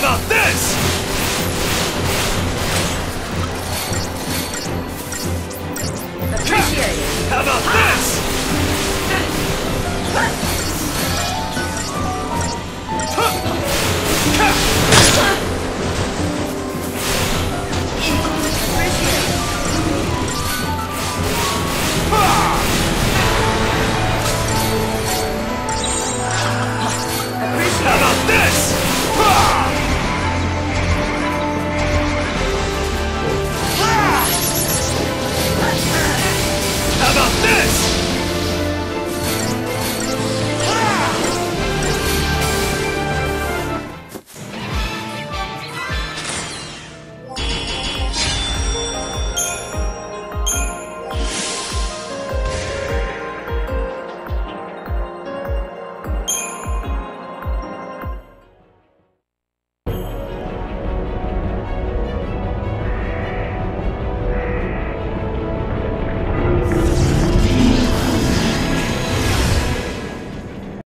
about this? Appreciate it. How about this?